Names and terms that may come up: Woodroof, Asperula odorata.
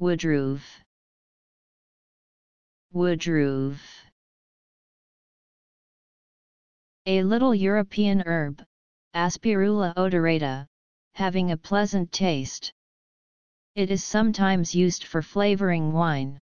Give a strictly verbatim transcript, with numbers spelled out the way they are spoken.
Woodroof, Woodroof. A little European herb, Asperula odorata, having a pleasant taste. It is sometimes used for flavoring wine.